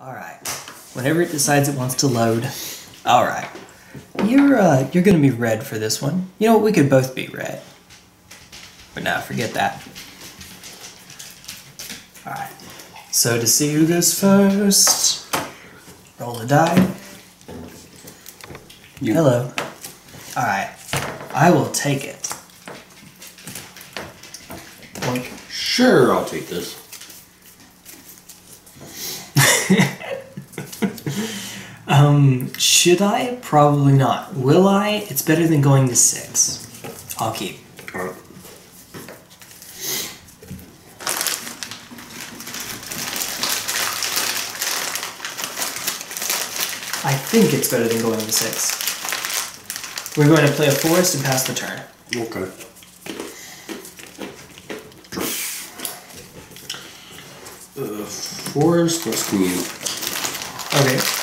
Alright, whenever it decides it wants to load. Alright, you're going to be red for this one. You know what, we could both be red. But no, forget that. Alright, so to see who goes first, roll the die. You. Hello. Alright, I will take it. Like, sure, I'll take this. Should I? Probably not. Will I? It's better than going to 6. I'll keep. Alright. I think it's better than going to 6. We're going to play a forest and pass the turn. Okay. Forest, let's commute. Okay.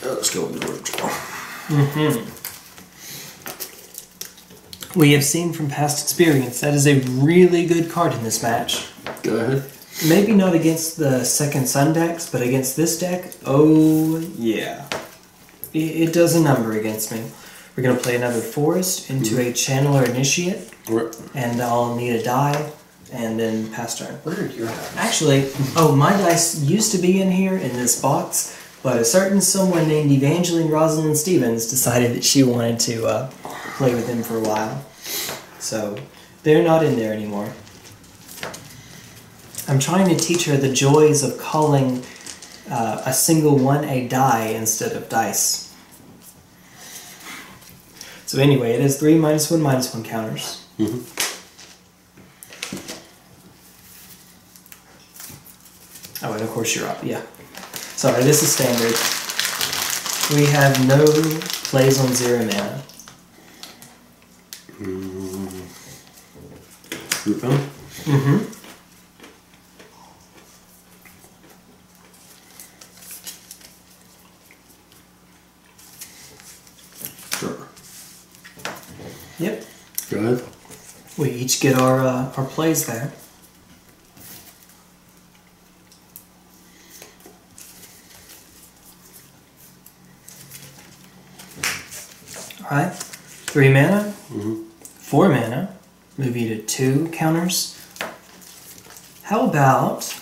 Let's go into the We have seen from past experience that is a really good card in this match. Go ahead. Maybe not against the second Sun decks, but against this deck, oh yeah. It does a number against me. We're going to play another Forest into a Channeler Initiate, and I'll need a die, and then pass turn. Where are your dice? Actually, oh, my dice used to be in here in this box, but a certain someone named Evangeline Rosalind Stevens decided that she wanted to play with him for a while. So, they're not in there anymore. I'm trying to teach her the joys of calling a single one a die instead of dice. So anyway, it has 3 -1/-1 counters. Oh, and of course you're up, yeah. Sorry, this is standard. We have no plays on 0 mana. Rootbound? Sure. Yep. Go ahead. We each get our plays there. Alright, 3 mana, 4 mana, move you to 2 counters. How about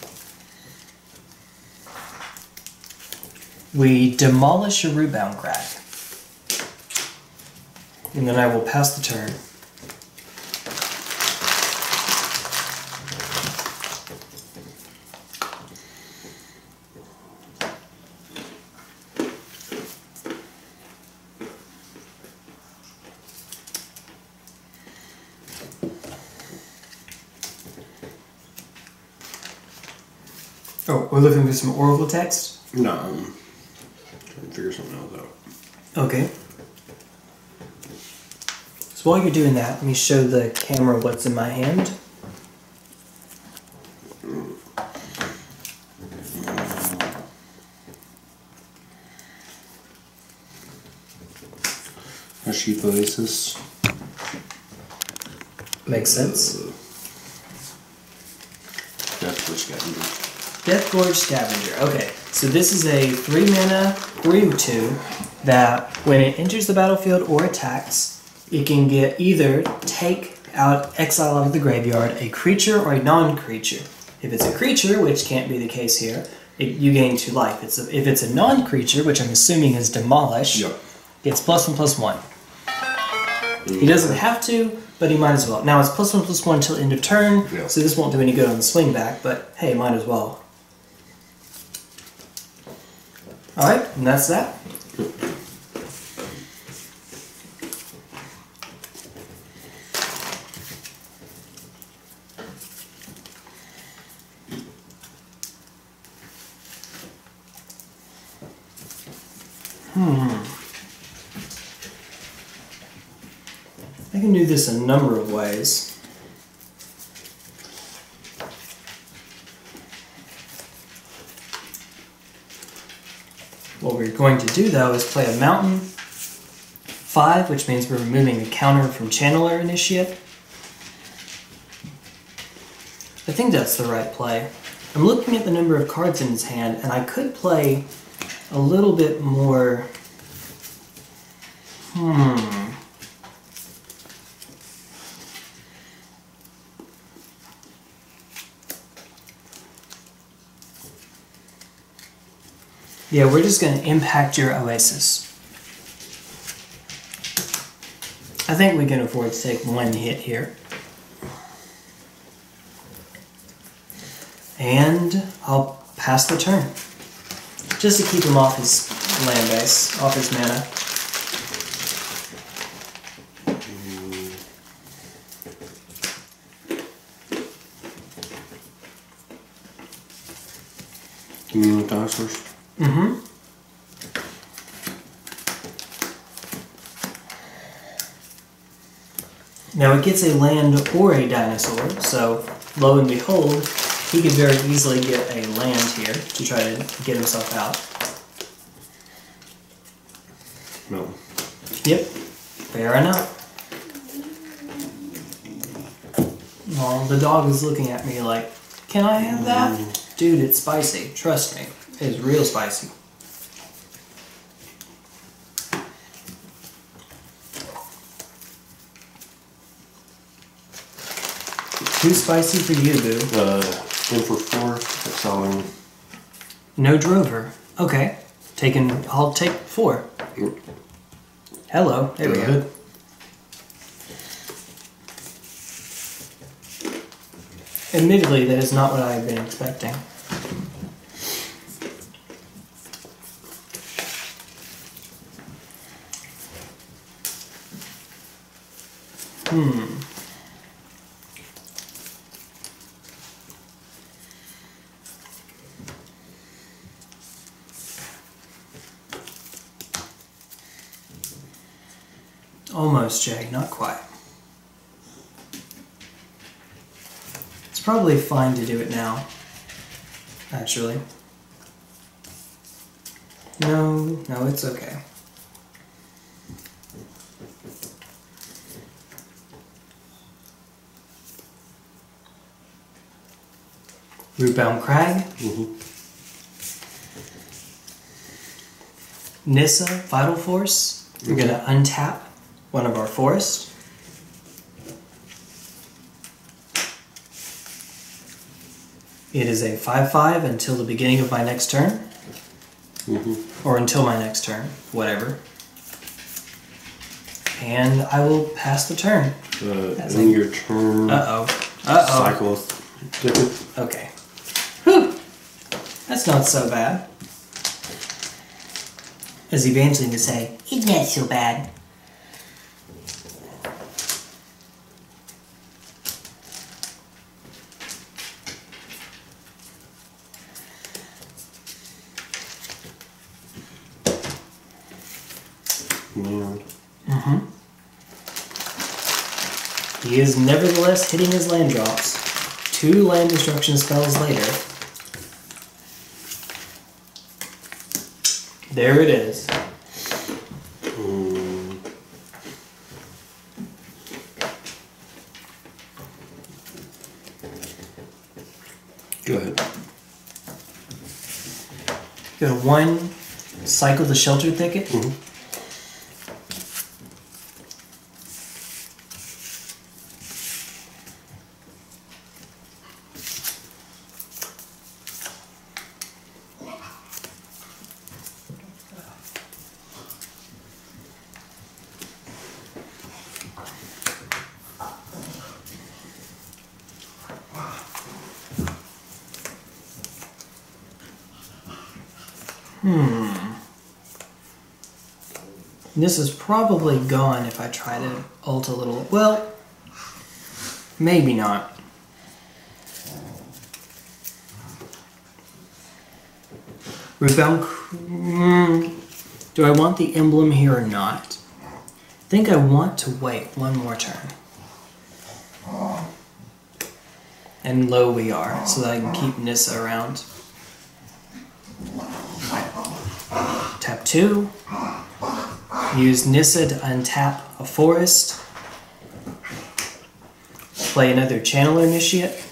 we demolish a Rootbound Crag? And then I will pass the turn. We're looking for some Oracle text? No, I'm trying to figure something else out. Okay. So while you're doing that, let me show the camera what's in my hand. A Sheep Oasis. Makes sense. That's what's got me. Death Gorge Scavenger. Okay, so this is a 3 mana, 3/2, that when it enters the battlefield or attacks, it can get either exile out of the graveyard, a creature or a non-creature. If it's a creature, which can't be the case here, you gain 2 life. If it's a non-creature, which I'm assuming is Demolish, it's +1/+1. He doesn't have to, but he might as well. Now it's +1/+1 till end of turn, so this won't do any good on the swing back, but hey, might as well. Alright, and that's that. I can do this a number of ways. What we're going to do though is play a Mountain 5, which means we're removing the counter from Channeler Initiate. I think that's the right play. I'm looking at the number of cards in his hand, and I could play a little bit more... Yeah, we're just going to impact your Oasis. I think we can afford to take one hit here. And I'll pass the turn, just to keep him off his land base, off his mana. You mean with dinosaurs? Mm-hmm. Now it gets a land or a dinosaur, so lo and behold, he could very easily get a land here to try to get himself out. No. Yep. Fair enough. Well, the dog is looking at me like, can I have that? Dude, it's spicy. Trust me. It is real spicy. Too spicy for you, boo. In for 4, that's all. No Drover. Okay. I'll take 4. Hello. There we go. Admittedly, that is not what I had been expecting. Almost, Jay. Not quite. It's probably fine to do it now, actually. No, it's okay. Rootbound Crag. Nyssa, Vital Force. We're going to untap one of our forests. It is a 5/5 until the beginning of my next turn. Or until my next turn, whatever. And I will pass the turn. In your turn. Cycles. Okay. Whew! That's not so bad. As Evangeline would say, it's not so bad. He is nevertheless hitting his land drops. 2 land destruction spells later. There it is. Good. Go to 1, cycle the Sheltered Thicket. This is probably gone if I try to ult a little. Well, maybe not. Do I want the emblem here or not? I think I want to wait one more turn. And low we are, so that I can keep Nyssa around. 2. Use Nyssa to untap a forest. Play another Channeler Initiate.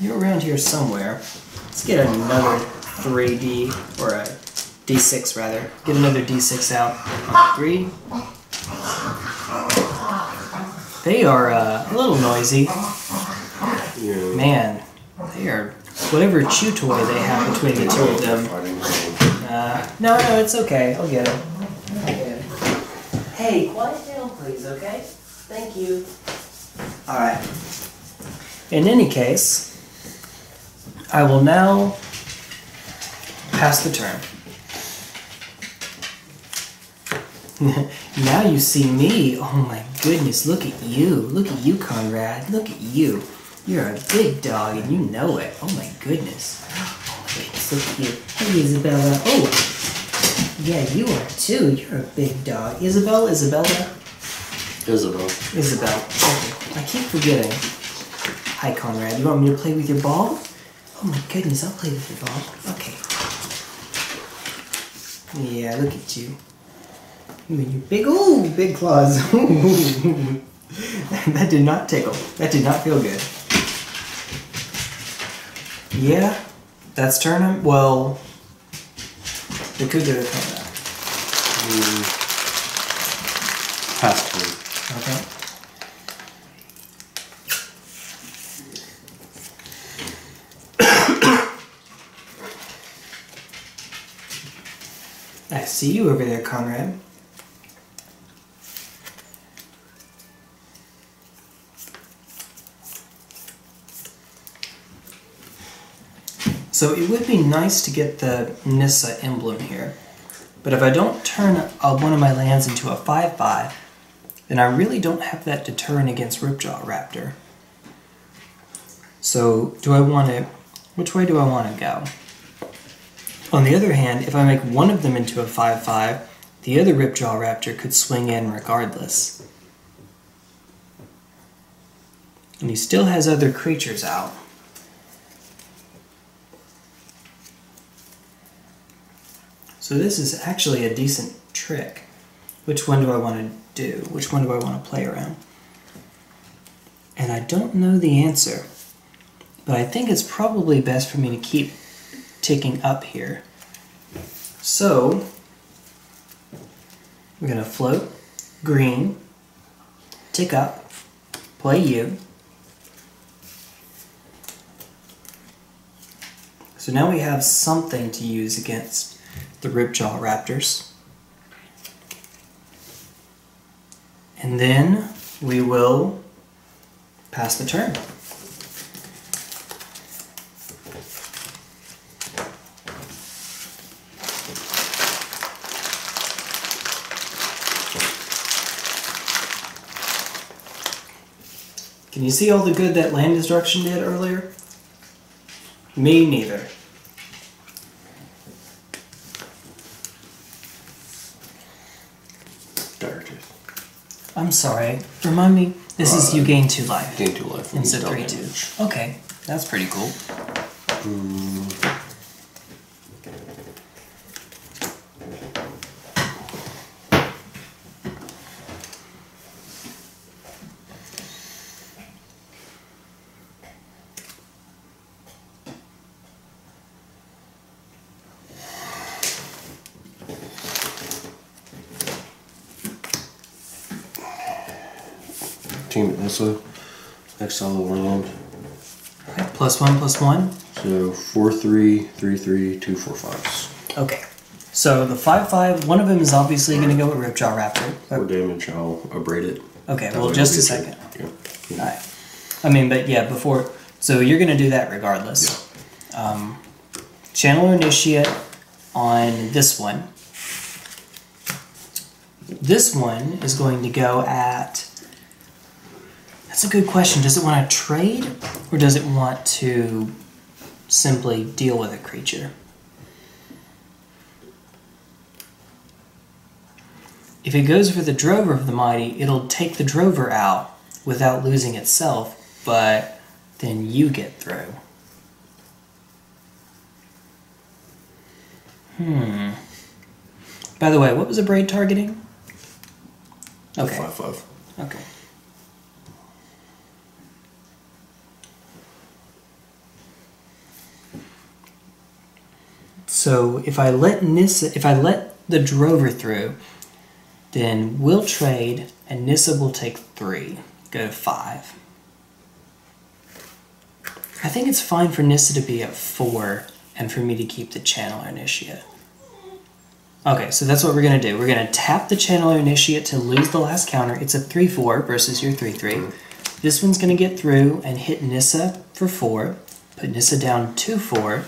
You're around here somewhere. Let's get another 3D, or a D6 rather. Get another D6 out on 3. They are a little noisy. Yeah. Man, they are whatever chew toy they have between the two of them. No, it's okay. I'll get it. Hey, quiet down, please, okay? Thank you. Alright. In any case, I will now pass the turn. Now you see me. Oh my goodness, look at you. Look at you, Conrad. Look at you. You're a big dog and you know it. Oh my goodness. Oh my goodness, look at you. Hey, Isabella. Oh! Yeah, you are too. You're a big dog. Isabel? Isabella? Isabel. Isabel. Okay. I keep forgetting. Hi, Conrad. You want me to play with your ball? Oh my goodness, I'll play with your ball. Okay. Yeah, look at you. You big, ooh, big claws. That did not tickle. That did not feel good. Yeah, that's turn. Well, it could do a comeback. Pass through. Okay. I see you over there, Conrad. So it would be nice to get the Nyssa emblem here, but if I don't turn one of my lands into a 5/5, then I really don't have that deterrent against Ripjaw Raptor. So do I want to? Which way do I want to go? On the other hand, if I make one of them into a 5/5, the other Ripjaw Raptor could swing in regardless, and he still has other creatures out. So this is actually a decent trick. Which one do I want to do? Which one do I want to play around? And I don't know the answer, but I think it's probably best for me to keep ticking up here. So we're going to float, green, tick up, play you. So now we have something to use against the Ripjaw Raptors. And then we will pass the turn. Can you see all the good that land destruction did earlier? Me neither. I'm sorry, remind me, this is you gain 2 life. Gain 2 life. Instead 3-2. Okay, that's pretty cool. Team Nyssa, exile the world. Okay, +1/+1. So 4/3/3/3/2/4/5s. Okay, so the 5/5, one of them is obviously going to go with Ripjaw Raptor. For damage, I'll abrade it. Okay, that well, just a second. Yeah. All right. I mean, but yeah, before, so you're going to do that regardless. Yeah. Channeler Initiate on this one. This one is going to go at. That's a good question. Does it want to trade, or does it want to simply deal with a creature? If it goes for the Drover of the Mighty, it'll take the Drover out without losing itself, but then you get through. By the way, what was Abrade targeting? Okay. 5/5. Okay. So if I let Nyssa, if I let the Drover through, then we'll trade, and Nyssa will take 3, go to 5. I think it's fine for Nyssa to be at 4, and for me to keep the Channeler Initiate. Okay, so that's what we're going to do. We're going to tap the Channeler Initiate to lose the last counter. It's a 3/4 versus your 3/3. This one's going to get through and hit Nyssa for 4, put Nyssa down 2/4.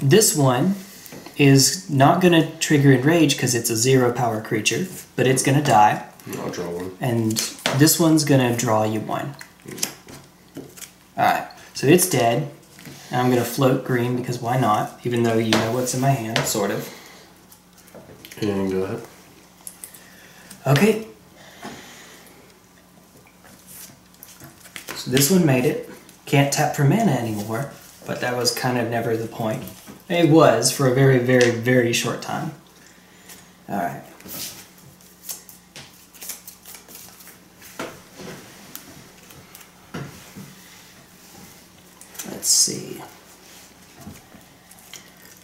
This one is not going to trigger Enrage because it's a 0-power creature, but it's going to die. I'll draw 1. And this one's going to draw you 1. Alright, so it's dead. And I'm going to float green because why not? Even though you know what's in my hand, sort of. And go ahead. Okay. So this one made it. Can't tap for mana anymore. But that was kind of never the point. It was for a very, very, very short time. Alright. Let's see.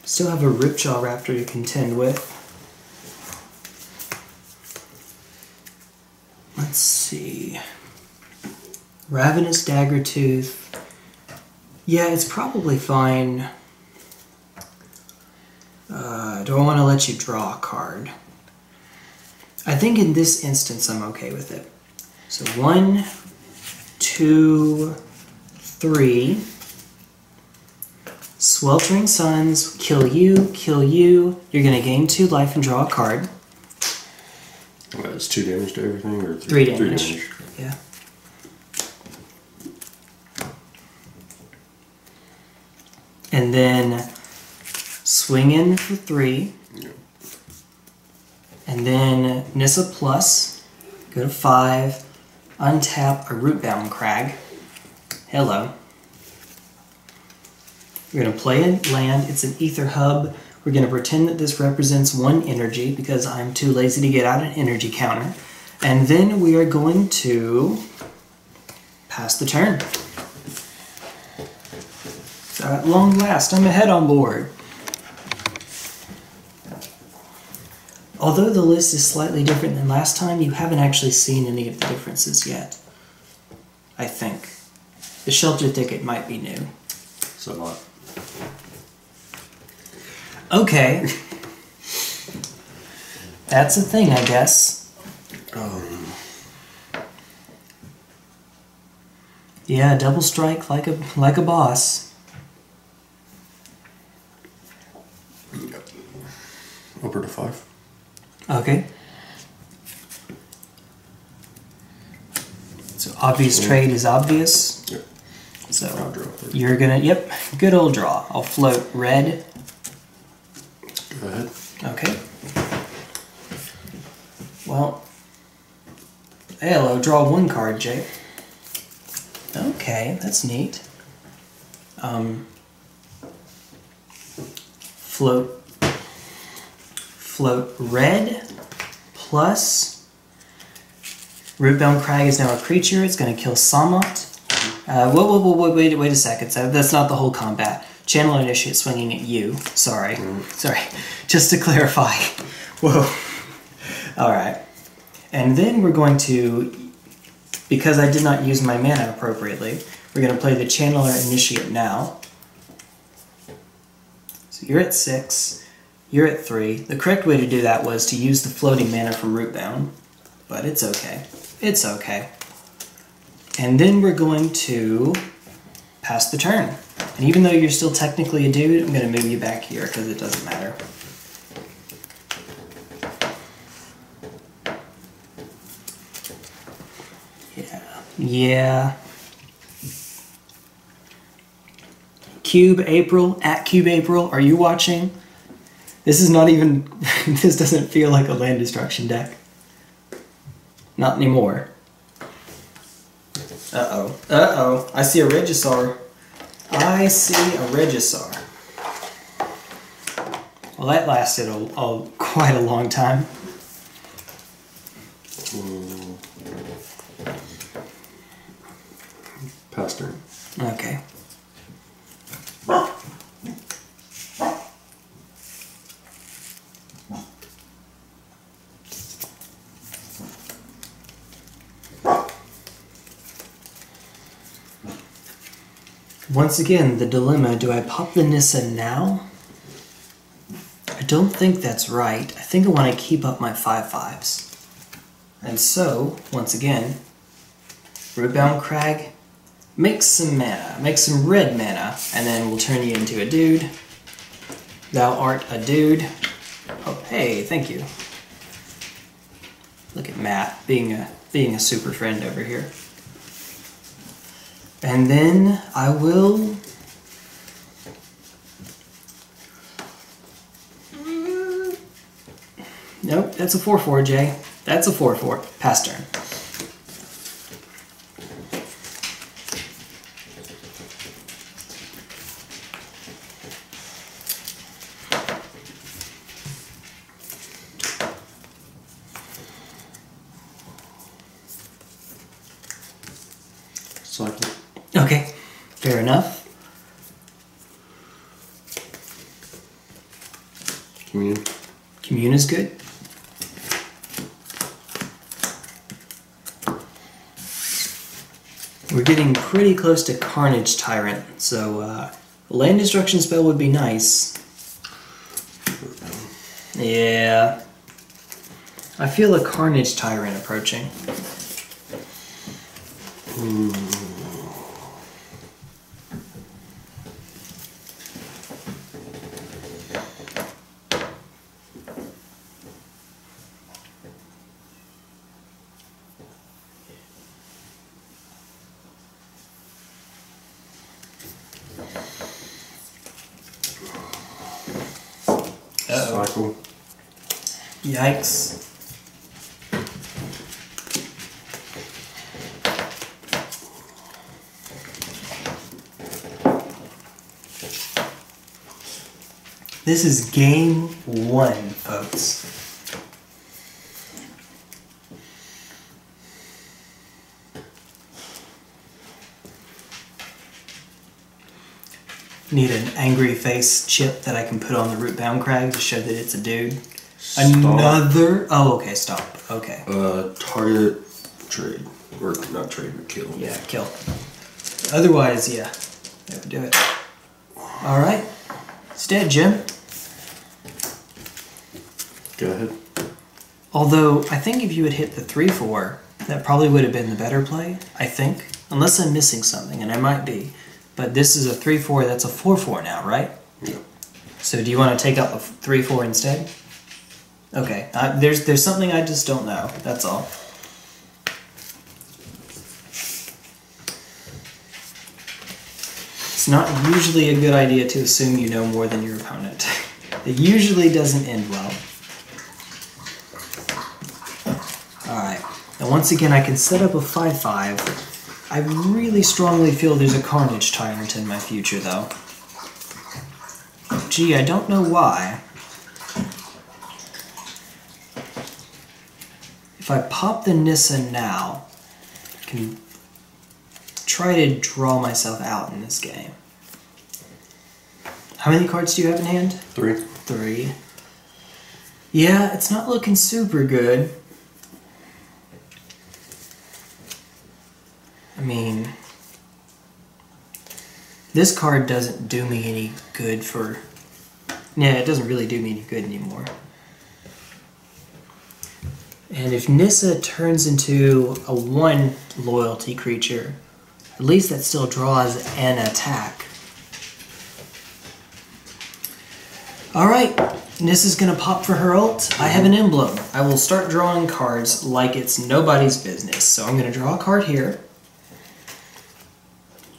Still have a Ripjaw Raptor to contend with. Let's see. Ravenous Daggertooth. Yeah, it's probably fine. Do I want to let you draw a card? I think in this instance I'm okay with it. So 1, 2, 3. Sweltering Suns, kill you, kill you. You're going to gain 2 life and draw a card. Well, it's 2 damage to everything? Or 3 damage. 3 damage. Yeah. And then swing in for 3. Yeah. And then Nyssa plus, go to 5, untap a Rootbound Crag. Hello. We're going to play in land. It's an Aether Hub. We're going to pretend that this represents 1 energy because I'm too lazy to get out an energy counter. And then we are going to pass the turn. At long last, I'm ahead on board. Although the list is slightly different than last time, you haven't actually seen any of the differences yet. I think. The Sheltered Thicket might be new. So what? Okay. That's a thing, I guess. Yeah, double strike like a boss. Over to 5. Okay. So obvious trade is obvious. Yep. So you're gonna, yep, good old draw. I'll float red. Go ahead. Okay. Well, hello, draw 1 card, Jake. Okay, that's neat. Float red plus Rootbound Crag is now a creature. It's going to kill Samut. Wait a second. So that's not the whole combat. Channeler Initiate swinging at you. Sorry. Sorry. Just to clarify. Whoa. All right. And then we're going to, because I did not use my mana appropriately, we're going to play the Channeler Initiate now. So you're at 6. You're at 3. The correct way to do that was to use the floating mana from Rootbound, but it's okay. It's okay. And then we're going to pass the turn. And even though you're still technically a dude, I'm going to move you back here because it doesn't matter. Yeah. Yeah. Cube April, at Cube April, are you watching? This is not even, this doesn't feel like a land destruction deck. Not anymore. Uh-oh. Uh-oh. I see a Regisaur. I see a Regisaur. Well, that lasted quite a long time. Past turn. Okay. Once again, the dilemma, do I pop the Nyssa now? I don't think that's right. I think I want to keep up my 5/5s. And so, once again, Rootbound Crag, make some mana, make some red mana, and then we'll turn you into a dude. Thou art a dude. Oh, hey, thank you. Look at Matt being a super friend over here. And then I will... Nope, that's a 4/4, Jay. That's a 4/4. Pass turn. Okay, fair enough. Commune. Commune is good. We're getting pretty close to Carnage Tyrant, so land destruction spell would be nice. Yeah. I feel a Carnage Tyrant approaching. Ooh. Yikes. This is game one, folks. Need an angry face chip that I can put on the Rootbound Crag to show that it's a dude. Stop. Another... Oh, okay, stop. Okay. Target, trade. Or not trade, but kill. Yeah, kill. Otherwise, yeah. That would do it. Alright. It's dead, Jim. Go ahead. Although, I think if you had hit the 3/4, that probably would have been the better play, I think. Unless I'm missing something, and I might be. But this is a 3/4, that's a 4/4 now, right? Yeah. So do you want to take up a 3/4 instead? Okay, there's something I just don't know, that's all. It's not usually a good idea to assume you know more than your opponent. It usually doesn't end well. Alright, now once again I can set up a 5/5. I really strongly feel there's a Carnage Tyrant in my future though. Gee, I don't know why. If I pop the Nyssa now, I can try to draw myself out in this game. How many cards do you have in hand? Three. Yeah, it's not looking super good. I mean, this card doesn't do me any good for... Yeah, it doesn't really do me any good anymore. And if Nyssa turns into a 1 loyalty creature, at least that still draws an attack. Alright, Nissa's gonna pop for her ult. I have an emblem. I will start drawing cards like it's nobody's business. So I'm gonna draw a card here.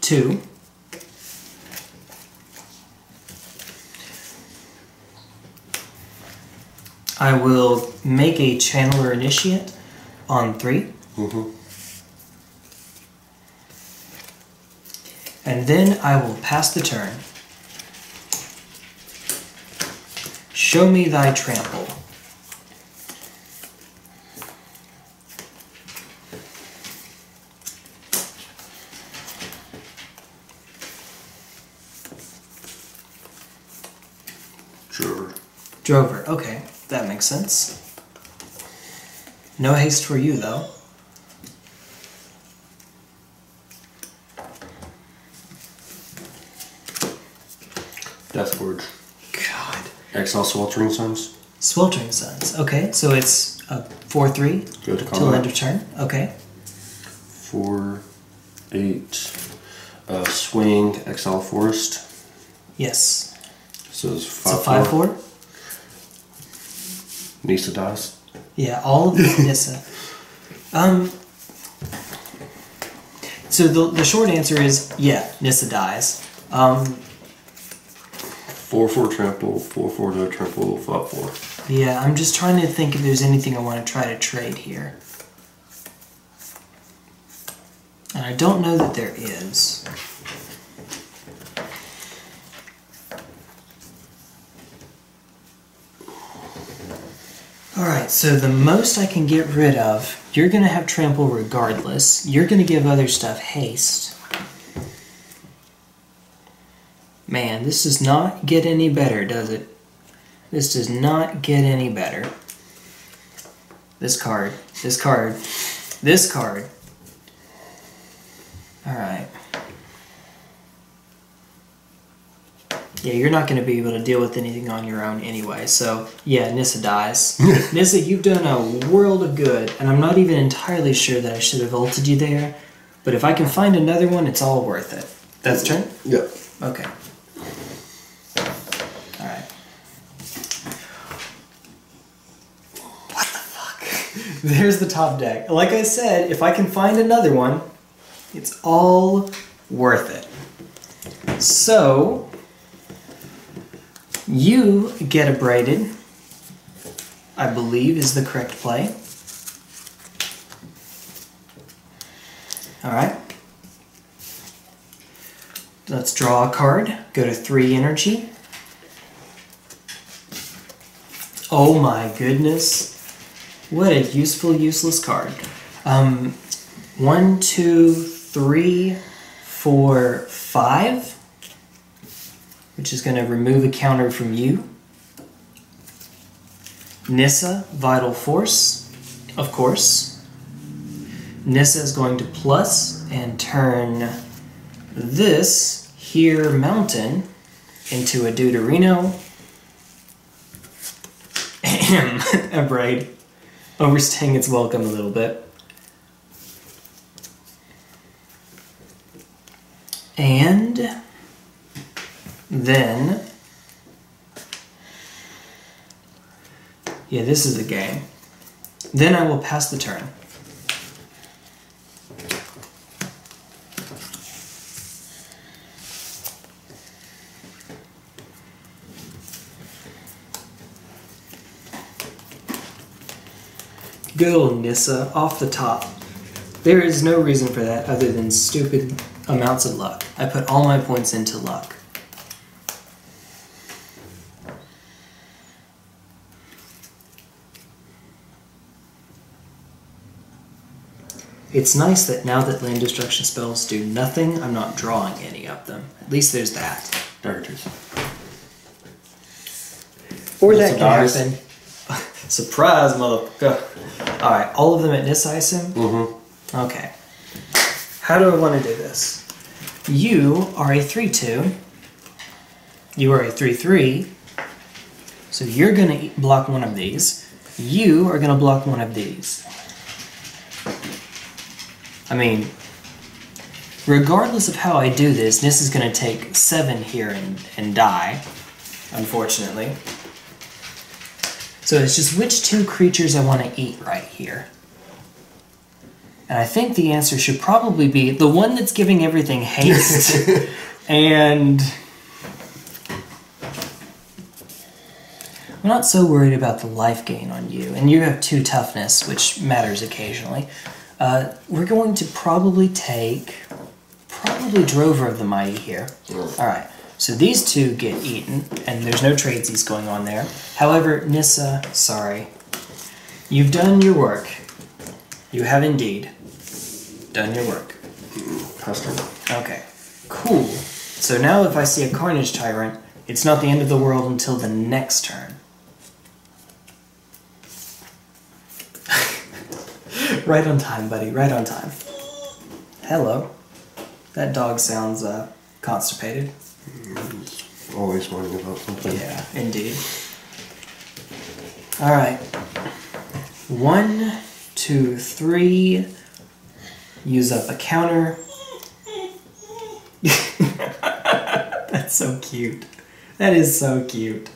2. I will make a Channeler Initiate on 3. Mm-hmm. And then I will pass the turn. Show me thy trample. Drover, okay, that makes sense. No haste for you, though. Death Gorge. God. Exile Sweltering Suns. Sweltering Suns, okay, so it's a 4/3. Go to combat. Till end of turn, okay. 4/8. Swing, Exile Forest. Yes. So it's 5/4. Nyssa dies. Yeah, all of the Nyssa. So the short answer is, yeah, Nyssa dies. 4/4 trample, 4/4 no trample, 5/4. Yeah, I'm just trying to think if there's anything I want to try to trade here. And I don't know that there is. Alright, so the most I can get rid of, you're going to have trample regardless. You're going to give other stuff haste. Man, this does not get any better, does it? This does not get any better. This card. This card. This card. Alright. Yeah, you're not going to be able to deal with anything on your own anyway, so yeah, Nyssa dies. Nyssa, you've done a world of good, and I'm not even entirely sure that I should have ulted you there, but if I can find another one, it's all worth it. That's turn? Yep. Okay. Alright. What the fuck? There's the top deck. Like I said, if I can find another one, it's all worth it. So... you get Abraded, I believe, is the correct play. Alright. Let's draw a card. Go to 3 energy. Oh my goodness. What a useful, useless card. 1, 2, 3, 4, 5. Which is going to remove a counter from you. Nyssa, Vital Force, of course. Nyssa is going to plus and turn this here mountain into a Deuterino. Ahem, Abrade. Overstaying its welcome a little bit. And... then, yeah, this is the game. Then I will pass the turn. Go, Nyssa, off the top. There is no reason for that other than stupid amounts of luck. I put all my points into luck. It's nice that now that land destruction spells do nothing, I'm not drawing any of them. At least there's that. Darters. Or Nyssa that can happen. Surprise, motherfucker. Alright, all of them at Nyssa, I assume? Mm-hmm. Okay. How do I want to do this? You are a 3-2. You are a 3-3. So you're going to block one of these. You are going to block one of these. I mean, regardless of how I do this, Nyssa is going to take 7 here and die, unfortunately. So it's just which 2 creatures I want to eat right here. And I think the answer should probably be the one that's giving everything haste and... I'm not so worried about the life gain on you, and you have 2 toughness, which matters occasionally. We're going to probably take Drover of the Mighty here. Alright, So these two get eaten, and there's no tradesies going on there. However, Nyssa, sorry. You've done your work. You have indeed done your work. Okay, cool. So now if I see a Carnage Tyrant, it's not the end of the world until the next turn. Right on time, buddy. Right on time. Hello. That dog sounds constipated. Always worrying about something. Yeah, indeed. All right. 1, 2, 3. Use up a counter. That's so cute. That is so cute.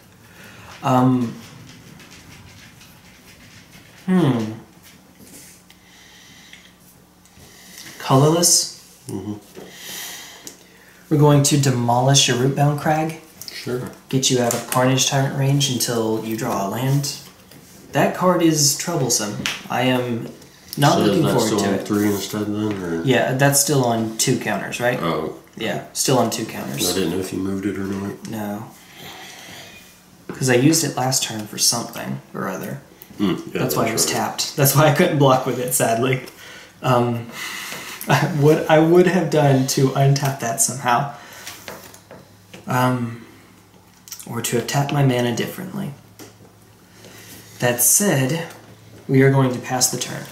Colorless. Mm-hmm. We're going to demolish your Rootbound Crag. Sure. Get you out of Carnage Tyrant range until you draw a land. That card is troublesome. I am not looking forward to it. So that's still on 3 instead then? Or? Yeah, that's still on 2 counters, right? Oh. Yeah, still on 2 counters. I didn't know if you moved it or not. No. Because I used it last turn for something or other. Mm, yeah, that's why it was tapped. That's why I couldn't block with it, sadly. What I would have done to untap that somehow, or to have tapped my mana differently. That said, we are going to pass the turn.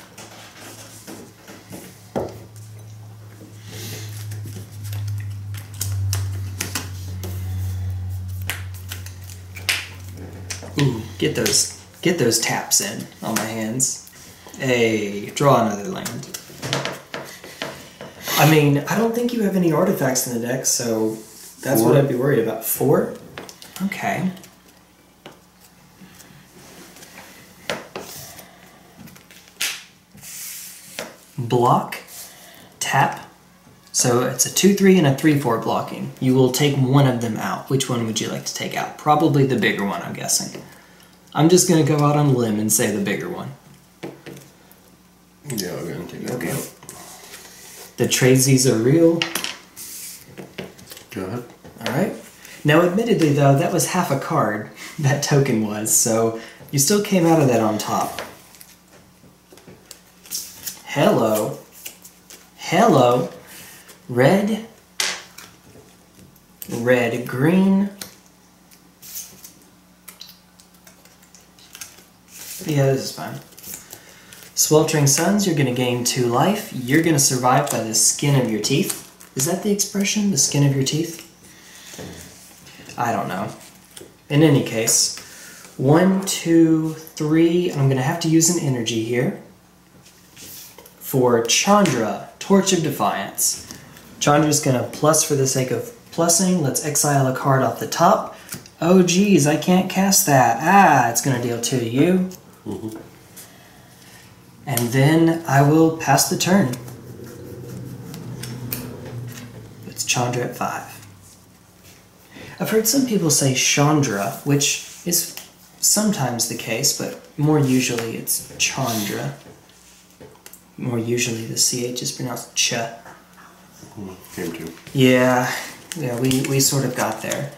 Ooh, get those taps in on my hands. Hey, draw another land. I mean, I don't think you have any artifacts in the deck, so that's what I'd be worried about. 4? Okay. Block, tap. So it's a 2-3 and a 3-4 blocking. You will take one of them out. Which one would you like to take out? Probably the bigger one, I'm guessing. I'm just going to go out on a limb and say the bigger one. Yeah, we're going to take that out. The tradesies are real. Go ahead. All right. Now, admittedly, though, that was half a card, that token was, so you still came out of that on top. Hello. Hello. Red. Red, green. Yeah, this is fine. Sweltering Suns, you're going to gain 2 life. You're going to survive by the skin of your teeth. Is that the expression? The skin of your teeth? I don't know. In any case, 1, 2, 3. I'm going to have to use an energy here. For Chandra, Torch of Defiance. Chandra's going to plus for the sake of plussing. Let's exile a card off the top. Oh, geez, I can't cast that. Ah, it's going to deal 2 to you. Mm-hmm. And then I will pass the turn. It's Chandra at 5. I've heard some people say Chandra, which is sometimes the case, but more usually it's Chandra. More usually the CH is pronounced ch. Came to. Yeah, yeah, we sort of got there.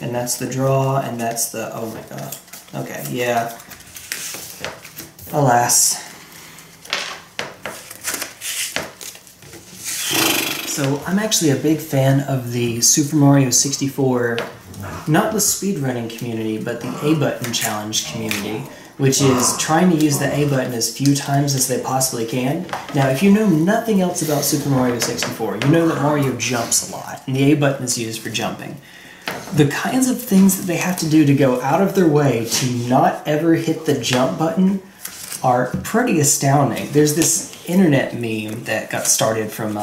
And that's the draw, and that's the, oh my god. Okay, yeah. Alas. So I'm actually a big fan of the Super Mario 64, not the speedrunning community, but the A button challenge community, which is trying to use the A button as few times as they possibly can. Now, if you know nothing else about Super Mario 64, you know that Mario jumps a lot, and the A button is used for jumping. The kinds of things that they have to do to go out of their way to not ever hit the jump button are pretty astounding. There's this internet meme that got started from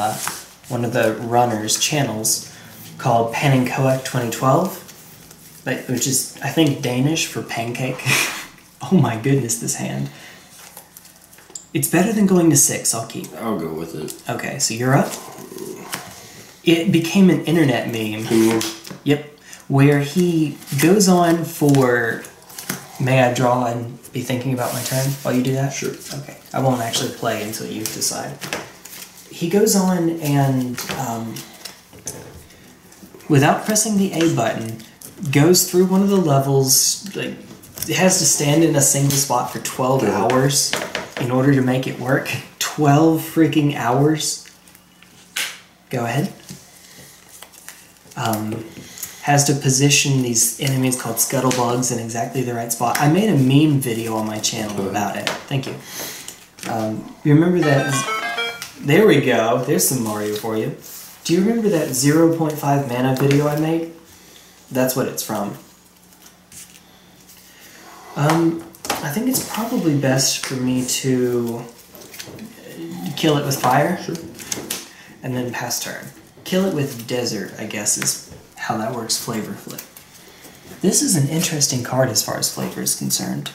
one of the runners' channels called Pannenkoek2012, which is, I think, Danish for pancake. Oh my goodness, this hand. It's better than going to 6, I'll keep it. I'll go with it. Okay, so you're up. It became an internet meme. Yep. Where he goes on for, may I draw and be thinking about my turn while you do that? Sure. Okay, I won't actually play until you decide. He goes on and without pressing the A button, goes through one of the levels, like, it has to stand in a single spot for 12 hours in order to make it work. 12 freaking hours. Go ahead. Has to position these enemies called scuttlebugs in exactly the right spot. I made a meme video on my channel about it. Thank you. You remember that... There we go. There's some Mario for you. Do you remember that 0.5 mana video I made? That's what it's from. I think it's probably best for me to kill it with fire. Sure. And then pass turn. Kill it with desert, I guess, is how that works flavorfully. This is an interesting card as far as flavor is concerned.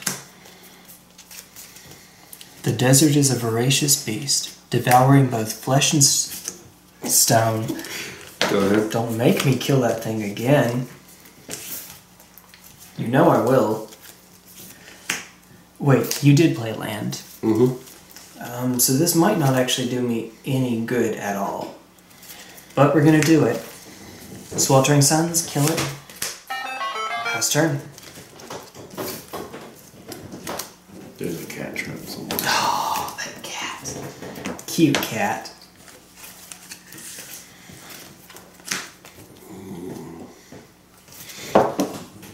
The desert is a voracious beast, devouring both flesh and stone. Go ahead. Don't make me kill that thing again. You know I will. Wait, you did play land. Mm-hmm. So this might not actually do me any good at all. But we're gonna do it. Sweltering Suns, kill it. Pass turn. There's a cat trap somewhere. Oh, that cat. Cute cat.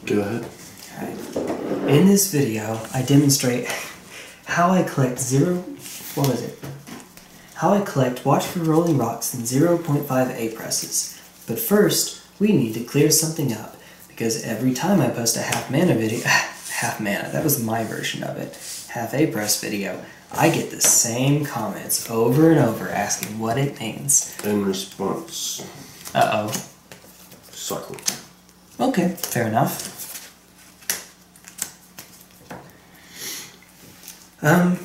Go ahead. Alright. In this video, I demonstrate how I collect watch for rolling rocks and 0.5 A presses. But first, we need to clear something up, because every time I post a half mana video, that was my version of it, half A press video, I get the same comments over and over asking what it means. In response. Uh-oh. Cycle. Okay, fair enough.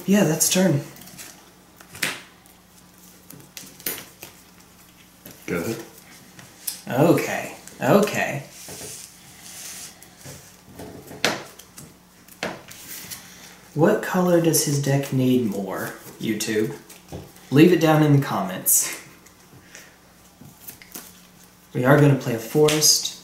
Yeah, that's turn. Go ahead. Okay, okay. What color does his deck need more, YouTube? Leave it down in the comments. We are going to play a forest.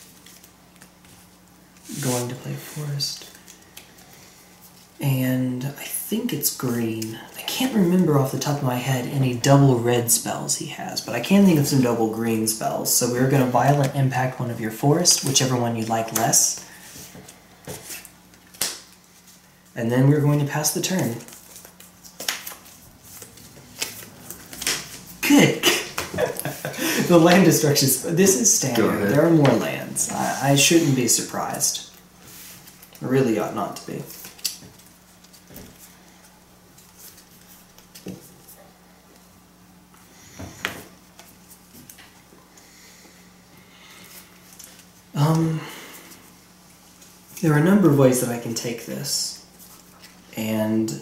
And I think it's green. I can't remember off the top of my head any double red spells he has, but I can think of some double green spells. So we're going to Violent Impact one of your forests, whichever one you like less. And then we're going to pass the turn. Good! The land destruction. This is standard. There are more lands. I shouldn't be surprised. I really ought not to be. There are a number of ways that I can take this, and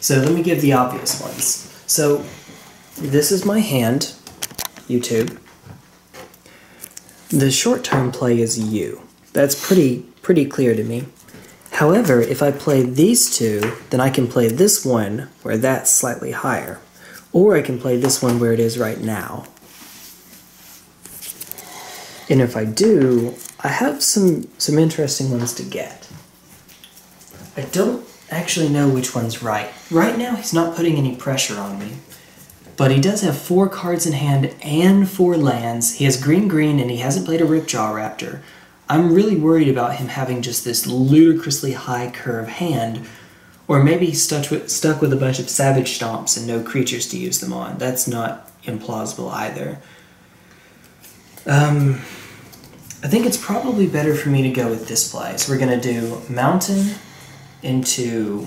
so let me give the obvious ones. So this is my hand, YouTube. The short-term play is you. That's pretty clear to me. However, if I play these two, then I can play this one where that's slightly higher, or I can play this one where it is right now. And if I do, I have some interesting ones to get. I don't actually know which one's right. Right now, he's not putting any pressure on me. But he does have 4 cards in hand and 4 lands. He has green, and he hasn't played a Ripjaw Raptor. I'm really worried about him having just this ludicrously high curve hand. Or maybe he's stuck with a bunch of Savage Stomps and no creatures to use them on. That's not implausible either. I think it's probably better for me to go with this play. So we're going to do Mountain into...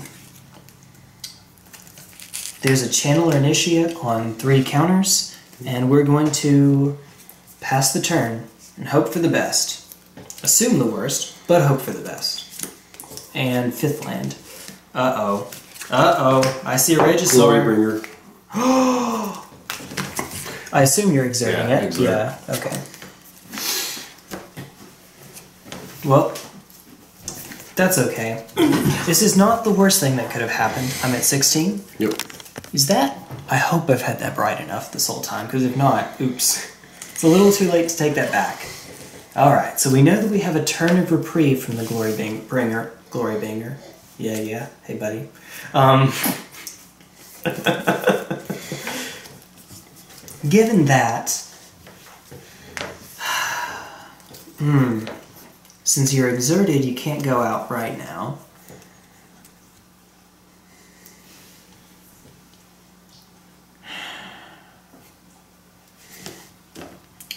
There's a Channeler Initiate on 3 counters, and we're going to pass the turn and hope for the best. Assume the worst, but hope for the best. And 5th land. Uh-oh. Uh-oh. I see a Regisaur. Glorybringer. Oh! I assume you're exerting it. Exactly. Yeah, okay. Well, that's okay. This is not the worst thing that could have happened. I'm at 16. Yep. Is that... I hope I've had that bright enough this whole time, because if not, oops. It's a little too late to take that back. Alright, so we know that we have a turn of reprieve from the Glorybringer. Glorybringer. Yeah, yeah. Hey, buddy. Given that... Since you're exerted, you can't go out right now.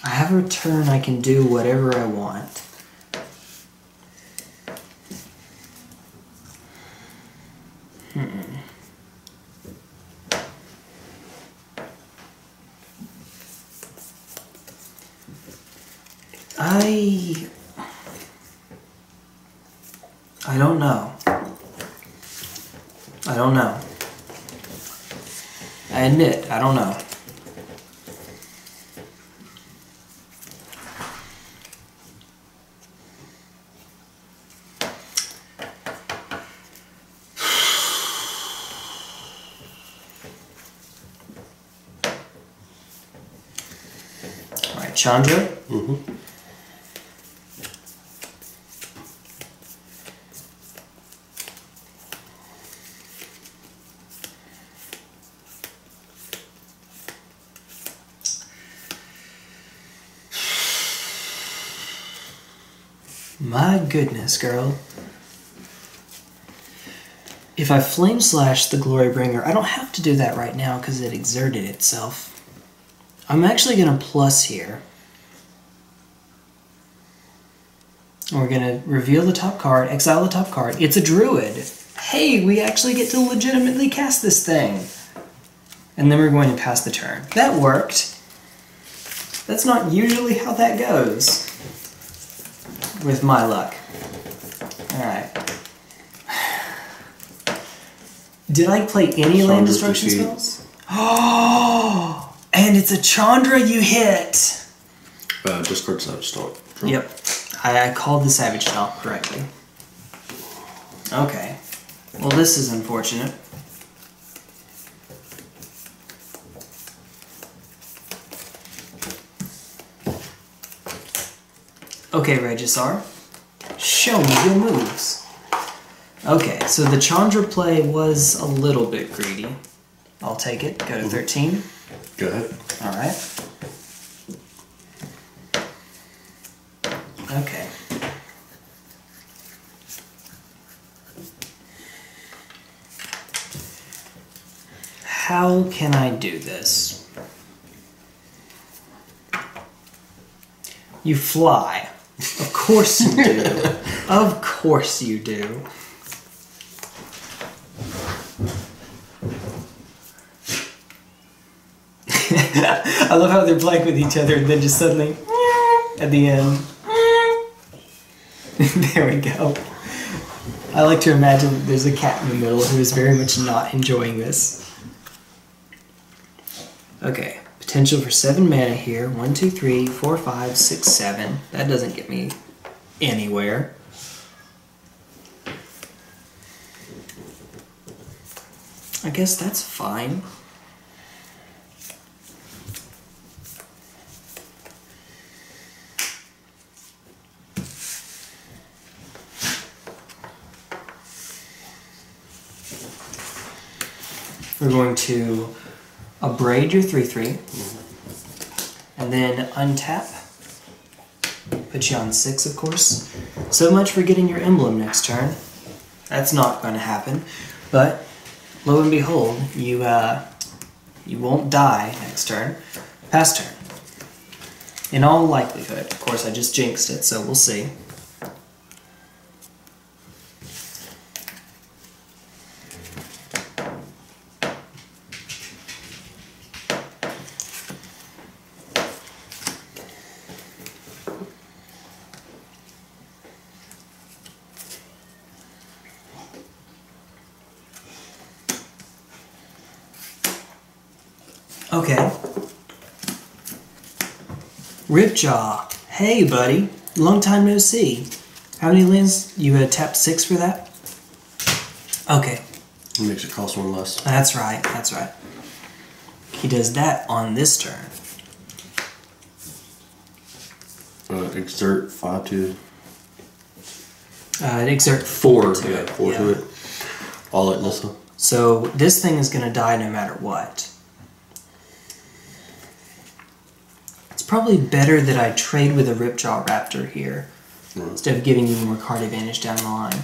I have a turn I can do whatever I want. I don't know. I don't know. I admit, I don't know. Alright, Chandra? Mm-hmm. My goodness, girl. If I flame slash the Glorybringer, I don't have to do that right now because it exerted itself. I'm actually going to plus here. We're going to reveal the top card, exile the top card. It's a druid. Hey, we actually get to legitimately cast this thing. And then we're going to pass the turn. That worked. That's not usually how that goes. With my luck. Alright. Did I play any land destruction spells? Oh! And it's a Chandra you hit! Discard Savage Stomp. Yep. I called the Savage Stomp correctly. Okay. Well, this is unfortunate. Okay, Regisaur, show me your moves. Okay, so the Chandra play was a little bit greedy. I'll take it. Go to 13. Go ahead. All right. Okay. How can I do this? You fly. Of course you do. Of course you do. I love how they're playing with each other and then just suddenly at the end. There we go. I like to imagine that there's a cat in the middle who is very much not enjoying this. Okay. Potential for 7 mana here. 1, 2, 3, 4, 5, 6, 7. That doesn't get me anywhere. I guess that's fine. We're going to Abrade your 3/3, and then untap. Put you on 6, of course. So much for getting your emblem next turn. That's not going to happen, but lo and behold, you won't die next turn. Pass turn. In all likelihood, of course, I just jinxed it, so we'll see. Okay. Ripjaw. Hey, buddy. Long time no see. How many lands? You tapped 6 for that? Okay. It makes it cost one less. That's right, that's right. He does that on this turn. Exert 5 to... exert 4 to it. 4 to it. All at Nyssa. So this thing is going to die no matter what. It's probably better that I trade with a Ripjaw Raptor here, instead of giving you more card advantage down the line.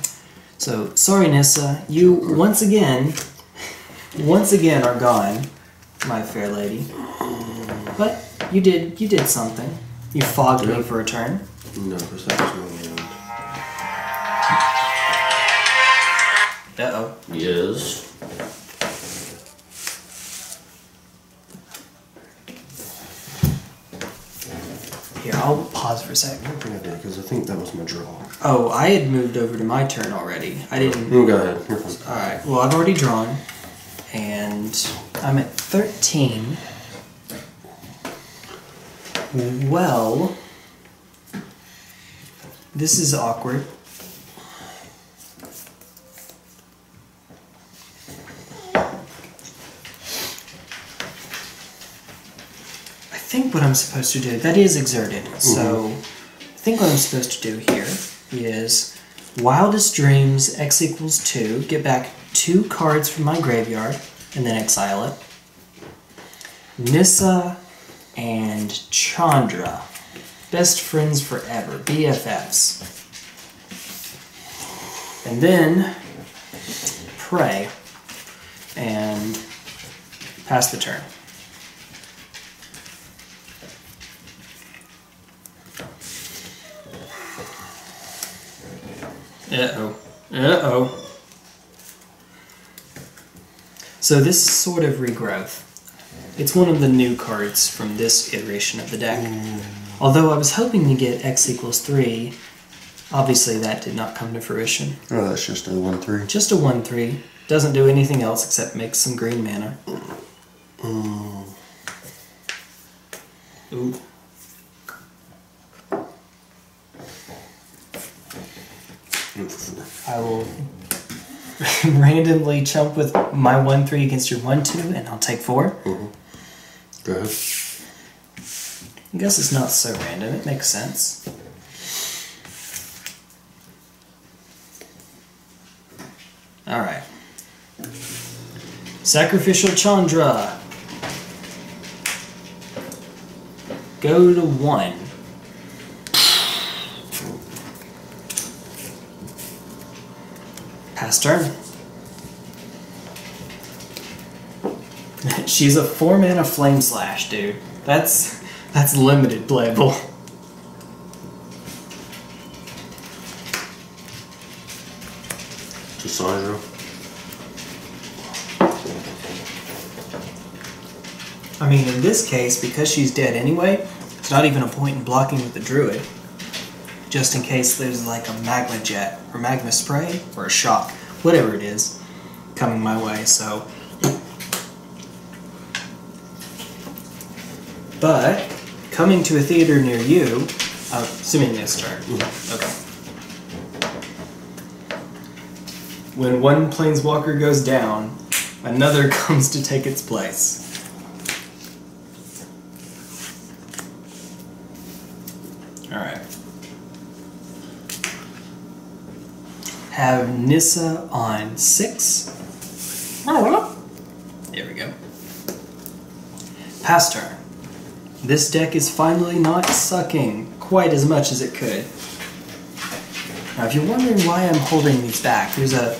So, sorry Nyssa, you once again are gone, my fair lady. But you did something. You fogged me for a turn. No, for second. Uh-oh. Yes. Here, I'll pause for a second. I don't think I did, because I think that was my draw. Oh, I had moved over to my turn already. I didn't... Oh, go ahead. You're fine. All right. Well, I've already drawn, and I'm at 13. Well, this is awkward. I think what I'm supposed to do, that is exerted, so I think what I'm supposed to do here is Wildest Dreams, X equals 2, get back 2 cards from my graveyard, and then exile it. Nyssa and Chandra, best friends forever, BFFs. And then pray, and pass the turn. Uh-oh. Uh-oh. So this is sort of regrowth. It's one of the new cards from this iteration of the deck. Although I was hoping to get X equals 3, obviously that did not come to fruition. Oh, that's just a 1-3. Just a 1-3. Doesn't do anything else except make some green mana. Ooh. I will randomly chump with my 1-3 against your 1-2, and I'll take 4. Go ahead. I guess it's not so random. It makes sense. All right. Sacrificial Chandra. Go to 1. Pass turn. She's a 4-mana Flame Slash, dude. That's limited playable. To Sandra. I mean, in this case, because she's dead anyway, it's not even a point in blocking with the Druid. Just in case there's like a magma jet, or magma spray, or a shock, whatever it is, coming my way, so. But, coming to a theater near you, assuming this turn. Okay. When one planeswalker goes down, another comes to take its place. Have Nyssa on 6. There we go. Pass turn. This deck is finally not sucking quite as much as it could. Now, if you're wondering why I'm holding these back, there's a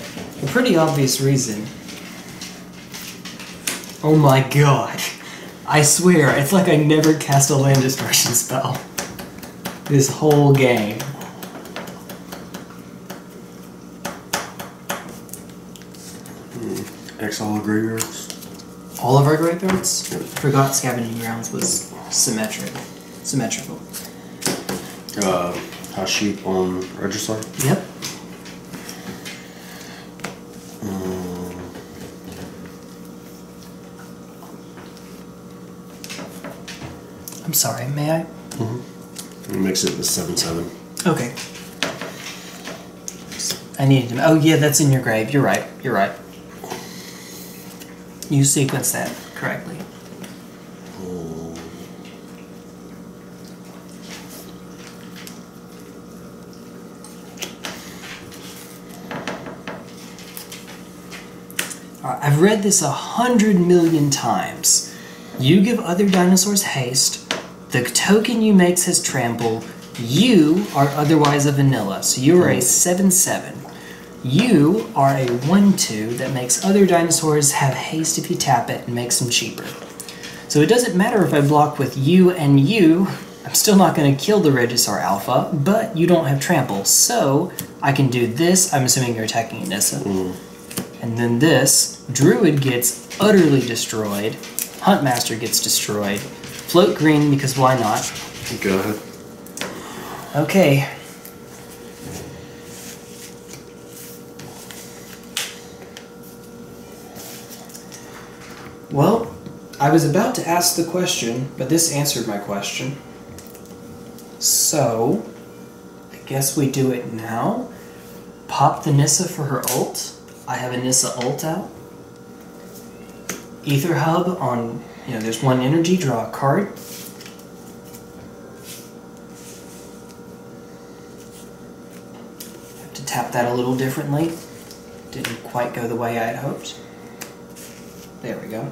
pretty obvious reason. Oh my god. I swear, it's like I never cast a land destruction spell. This whole game. All graveyards. All of our graveyards? Yep. Forgot Scavenging Grounds was symmetrical. Hasheep on Regisaur? Yep. I'm sorry, may I? It makes it the 7/7. Okay. I needed to. Oh yeah, that's in your grave. You're right. You sequenced that correctly. I've read this 100 million times. You give other dinosaurs haste, the token you makes has trample, you are otherwise a vanilla, so you are a 7/7. You are a 1/2 that makes other dinosaurs have haste if you tap it and makes them cheaper. So it doesn't matter if I block with you and you, I'm still not going to kill the Regisaur Alpha, but you don't have trample, so I can do this, I'm assuming you're attacking Nyssa. And then this, Druid gets utterly destroyed, Huntmaster gets destroyed, Float Green because why not? Go ahead. Okay. Well, I was about to ask the question, but this answered my question. So, I guess we do it now. Pop the Nyssa for her ult. I have a Nyssa ult out. Aether Hub on, you know, there's one energy, draw a card. Have to tap that a little differently. Didn't quite go the way I had hoped. There we go.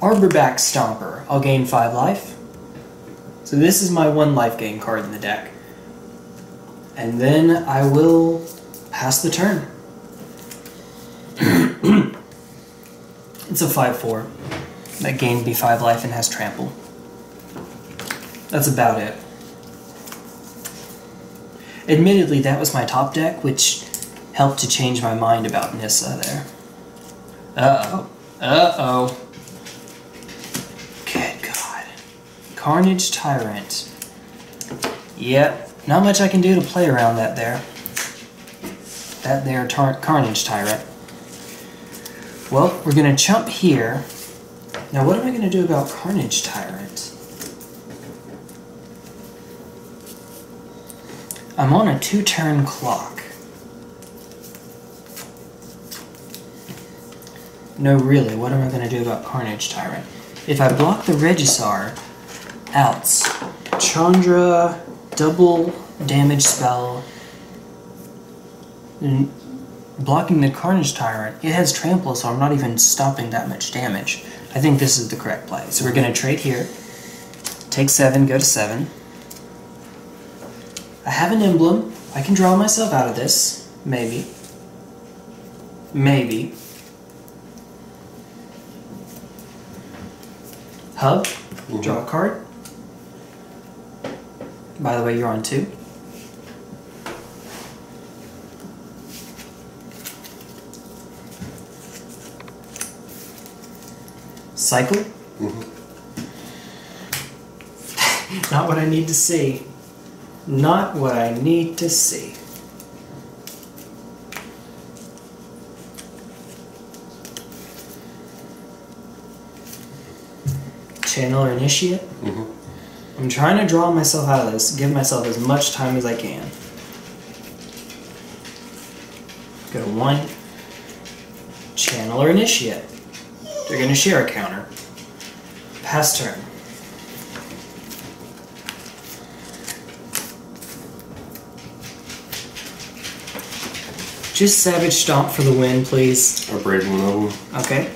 Arborback Stomper. I'll gain 5 life. So this is my one life gain card in the deck. And then I will pass the turn. It's a 5/4. That gained me 5 life and has trample. That's about it. Admittedly, that was my top deck, which helped to change my mind about Nyssa there. Uh-oh. Uh-oh. Good God. Carnage Tyrant. Yep. Not much I can do to play around that there. That there Carnage Tyrant. Well, we're going to chump here. Now what am I going to do about Carnage Tyrant? I'm on a 2-turn clock. No, really, what am I going to do about Carnage Tyrant? If I block the Regisaur, outs. Chandra, double damage spell. Blocking the Carnage Tyrant, it has trample, so I'm not even stopping that much damage. I think this is the correct play. So we're going to trade here. Take 7, go to 7. I have an emblem. I can draw myself out of this. Maybe. Maybe. Hub. Draw a card. By the way, you're on 2. Cycle? Not what I need to see. Not what I need to see. Channeler Initiate? I'm trying to draw myself out of this, give myself as much time as I can. Go to 1. Channeler Initiate. They're going to share a counter. Pass turn. Just Savage Stomp for the win, please. Or Abrade one of them. Okay.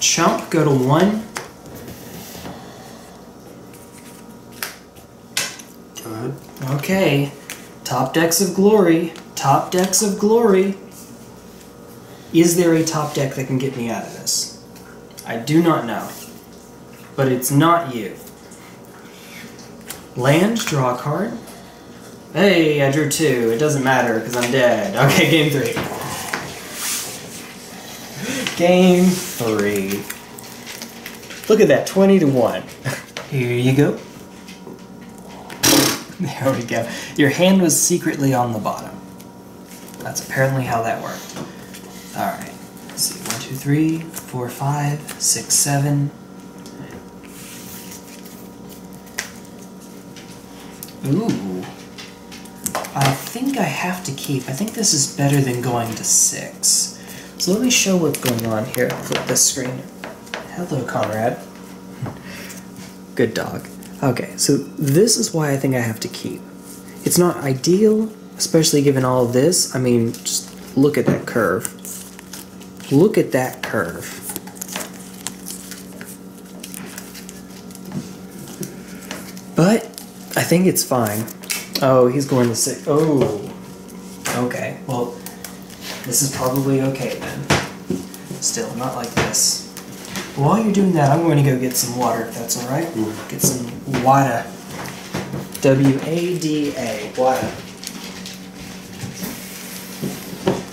Chump, go to 1. Okay. Top decks of glory. Top decks of glory. Is there a top deck that can get me out of this? I do not know. But it's not you. Land, draw a card. Hey, I drew 2. It doesn't matter because I'm dead. Okay, game 3. Game 3. Look at that, 20-1. Here you go. There we go. Your hand was secretly on the bottom. That's apparently how that worked. Alright, let's see. 1, 2, 3, 4, 5, 6, 7. Ooh. I think I have to keep. I think this is better than going to 6. So let me show what's going on here. Flip this screen. Hello, Conrad. Good dog. Okay, so this is why I think I have to keep. It's not ideal, especially given all of this. I mean, just look at that curve. Look at that curve. But I think it's fine. Oh, he's going to 6. Oh, okay. Well, this is probably okay then. Still, not like this. While you're doing that, I'm going to go get some water, if that's all right. Mm. Get some WADA. W-A-D-A. WADA.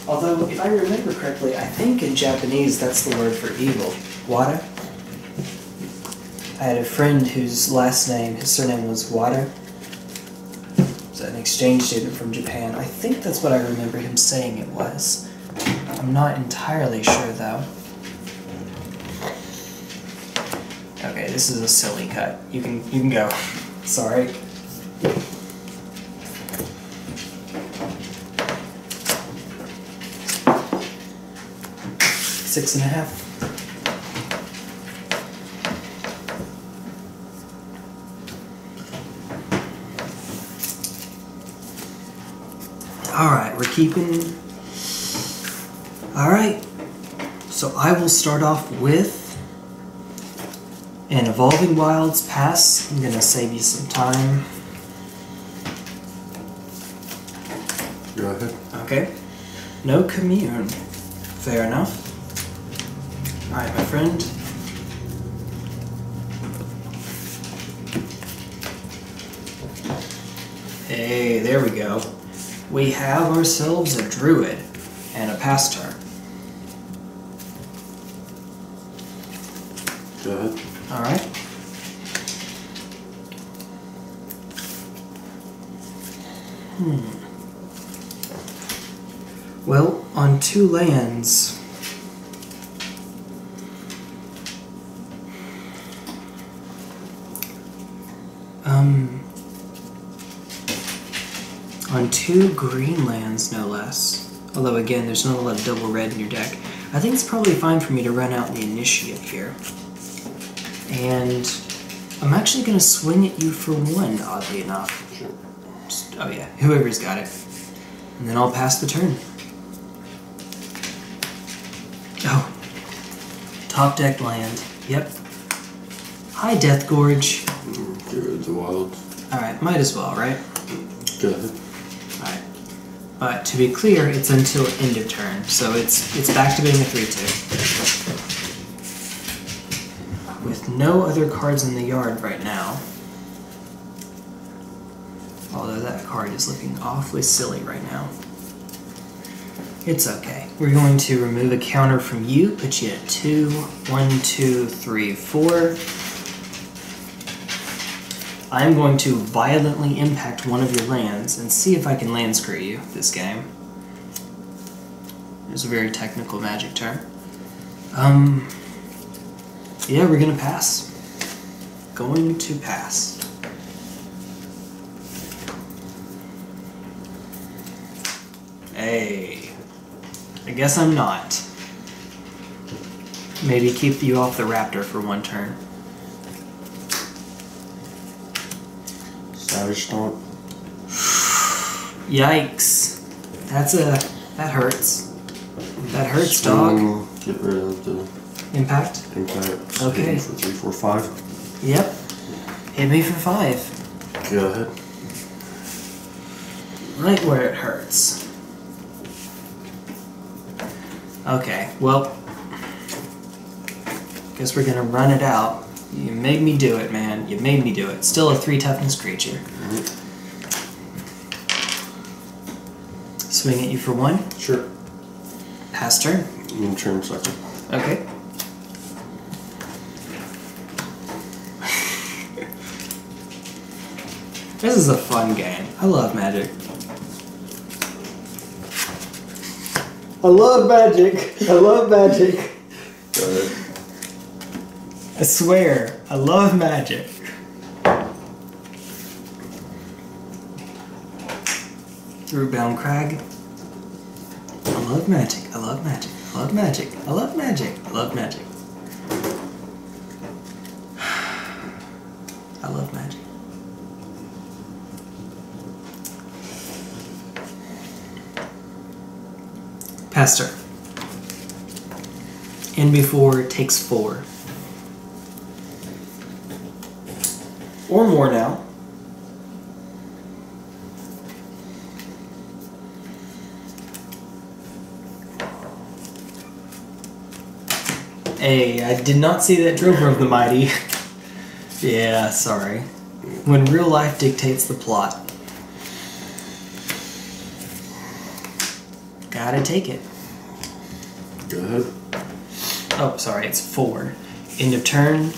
Although, if I remember correctly, I think in Japanese that's the word for evil. WADA. I had a friend whose last name, his surname was WADA. It was an exchange student from Japan. I think that's what I remember him saying it was. I'm not entirely sure, though. Okay, this is a silly cut. You can go. Sorry. Six and a half. Alright, we're keeping... Alright. So I will start off with... an Evolving Wilds pass. I'm going to save you some time. Go ahead. Okay. No commune. Fair enough. Alright, my friend. Hey, there we go. We have ourselves a druid and a pass turn. Go ahead. All right. Well, on 2 lands, on 2 green lands, no less. Although again, there's not a lot of double red in your deck. I think it's probably fine for me to run out the initiate here. And I'm actually going to swing at you for 1, oddly enough. Just, oh yeah, whoever's got it. And then I'll pass the turn. Oh. Top deck land. Yep. Hi, Death Gorge. Get rid of the wilds. Alright, might as well, right? Go ahead. Alright. But to be clear, it's until end of turn, so it's back to being a 3-2. No other cards in the yard right now. Although that card is looking awfully silly right now. It's okay. We're going to remove a counter from you, put you at 2. 1, 2, 3, 4. I'm going to violently impact one of your lands and see if I can land screw you this game. It was a very technical magic term. Yeah, we're going to pass. Going to pass. Hey. I guess I'm not. Maybe keep you off the raptor for 1 turn. Savage Stomp. Yikes. That hurts. That hurts, dog. Get rid of the... Impact? Impact. Okay. For 3, 4, 5. Yep. Hit me for 5. Go ahead. Right where it hurts. Okay, well, guess we're gonna run it out. You made me do it, man. You made me do it. Still a 3 toughness creature. Mm-hmm. Swing at you for 1? Sure. Pass turn? Turn second. Okay. This is a fun game. I love Magic. I love Magic. I love Magic. Good. I swear, I love Magic. Rootbound Crag. I love magic. I love magic. I love magic. I love magic. I love magic. I love magic. Pastor. N4 takes 4. Or more now. Hey, I did not see that Drover of the Mighty. Yeah, sorry. When real life dictates the plot. Gotta take it. Go ahead. Oh, sorry, it's 4. End of turn,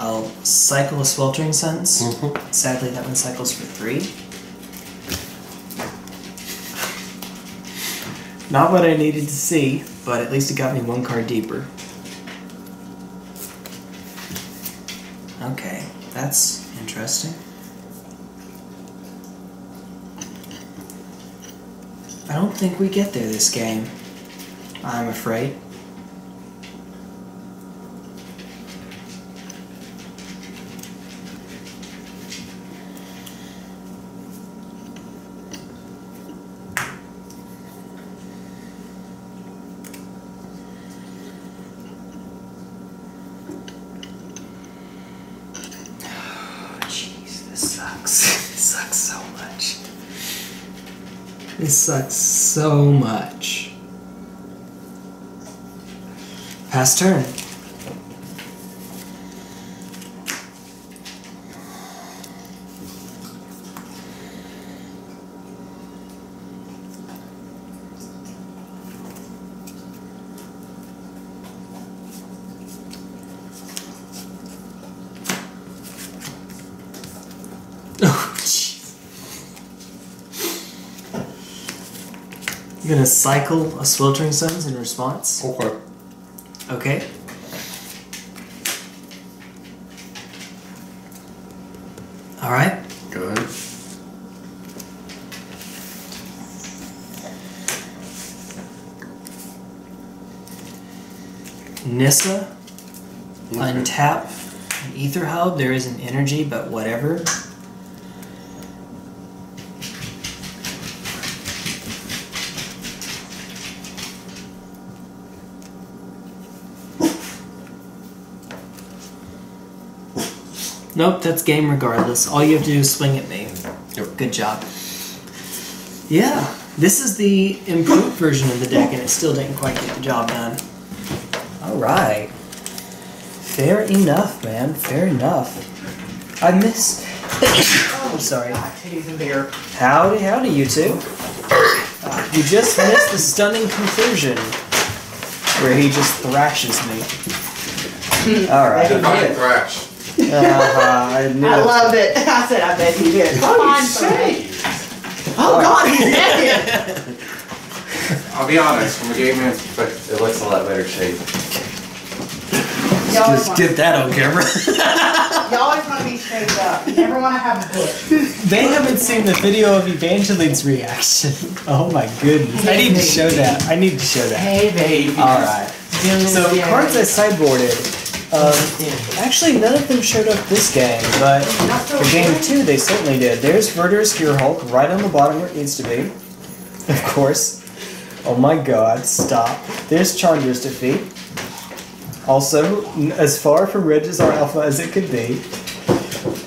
I'll cycle a Sweltering Suns. Mm-hmm. Sadly, that one cycles for 3. Not what I needed to see, but at least it got me one card deeper. Okay, that's interesting. I don't think we get there this game, I'm afraid. This sucks so much. Pass turn. You're gonna cycle a Sweltering Suns in response. Okay. Okay. All right. Go ahead. Nyssa, okay. Untap an Aether Hub. There is an energy, but whatever. Nope, that's game regardless. All you have to do is swing at me. Yep. Good job. Yeah, this is the improved version of the deck, and it still didn't quite get the job done. All right. Fair enough, man. Fair enough. I missed... oh, sorry. Howdy, howdy, you two. You just missed the stunning conclusion, where he just thrashes me. All right. I I love it. I said, I bet he did. Holy shit. Oh, God, he's naked. I'll be honest, from a game man's perspective, it looks a lot better shape. Just get that on camera. Y'all always want to be shaved up. You never want to have a bush. They haven't seen the video of Evangeline's reaction. Oh, my goodness. Hey, I need to show that. I need to show that. Hey, baby. All right. So, cards I sideboarded. Actually, none of them showed up this game, but for game 2 they certainly did. There's Verdurous Gearhulk right on the bottom where it needs to be, of course. Oh my god, stop. There's Chandra's Defeat. Also, as far from Regisaur Alpha as it could be.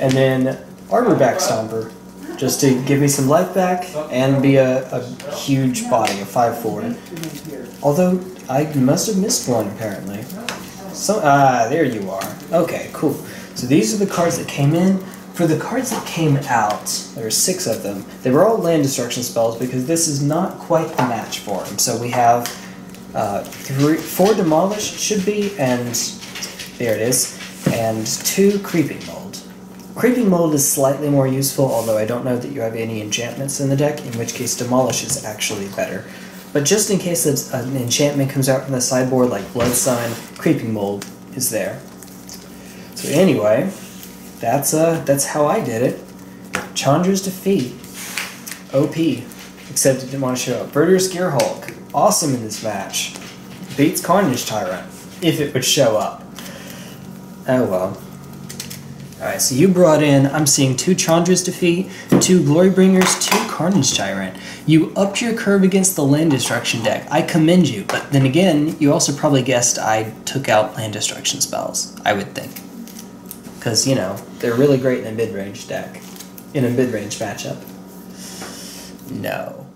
And then Arborback Stomper, just to give me some life back and be a huge body, a 5-4. Although, I must have missed one, apparently. So, there you are. Okay, cool. So these are the cards that came in. For the cards that came out, there were 6 of them. They were all land destruction spells because this is not quite the match for them. So we have 4 Demolish, should be, and there it is, and 2 Creeping Mold. Creeping Mold is slightly more useful, although I don't know that you have any enchantments in the deck, in which case Demolish is actually better. But just in case an enchantment comes out from the sideboard, like Blood Sign, Creeping Mold is there. So anyway, that's how I did it. Chandra's Defeat, OP. except it didn't want to show up. Verdurous Gearhulk, awesome in this match. Beats Carnage Tyrant, if it would show up. Oh well. Alright, so you brought in, I'm seeing 2 Chandra's Defeat, 2 Glorybringers, 2 Carnage Tyrant. You upped your curve against the Land Destruction deck. I commend you, but then again, you also probably guessed I took out Land Destruction spells, I would think. Because, you know, they're really great in a mid-range deck. In a mid-range matchup. No.